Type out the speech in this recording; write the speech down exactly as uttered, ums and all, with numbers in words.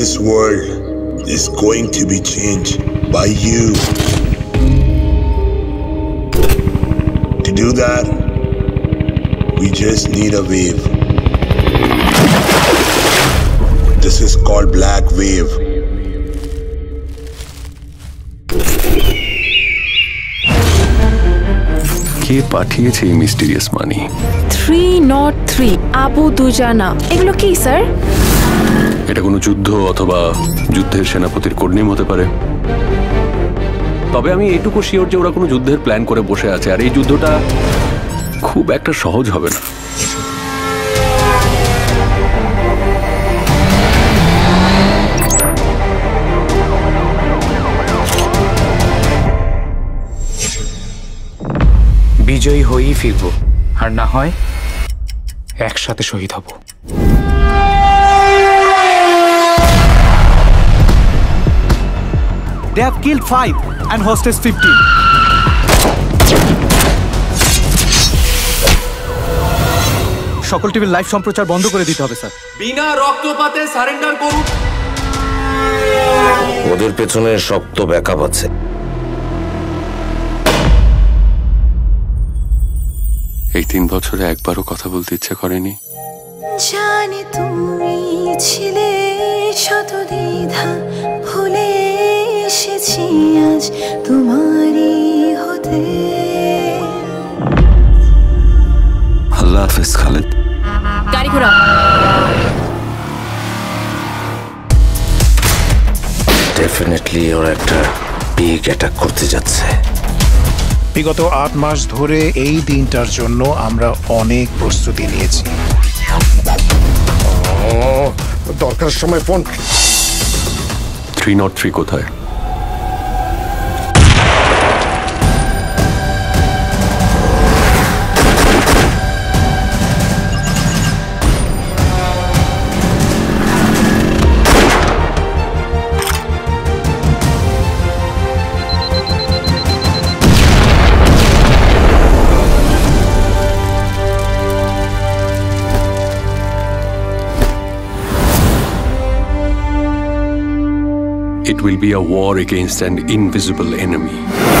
This world is going to be changed by you. To do that, we just need a wave. This is called Black Wave. কে পাঠিয়েছে এই mysterious money? three zero three আবু দুজানা। এগুলো কি sir? এটা কোনো যুদ্ধ অথবা যুদ্ধের সেনাপতির কোডনেম হতে পারে। তবে আমি এটুকু শিওর যে ওরা কোনো যুদ্ধের প্ল্যান করে বসে আছে, আর এই যুদ্ধটা খুব একটা সহজ হবে না। বিজয়ী হয়েই ফিরব, আর না হয় একসাথে শহীদ হব। They have killed five and hostage fifteen. সকল টিভির লাইভ সম্প্রচার বন্ধ করে দিতে হবে স্যার। বিনা রক্তপাতে সারেন্ডার করুন। ওদের পেছনে শক্ত ব্যাকআপ আছে। এই তিন বছরে একবারও কথা বলতে ইচ্ছে করেনি। জানি তুমি ছিলে শত দ্বিধা, ভুলে এসেছি আজ তোমারই হতে। আল্লাহ হাফেজ খালিদ। গাড়ি ঘোড়া। ডেফিনেটলি ওরা একটা বিগ অ্যাটাক করতে যাচ্ছে। বিগত আট মাস ধরে এই দিনটার জন্য আমরা অনেক প্রস্তুতি নিয়েছি। দরকার সময় ফোন। three zero three কোথায়? It will be a war against an invisible enemy.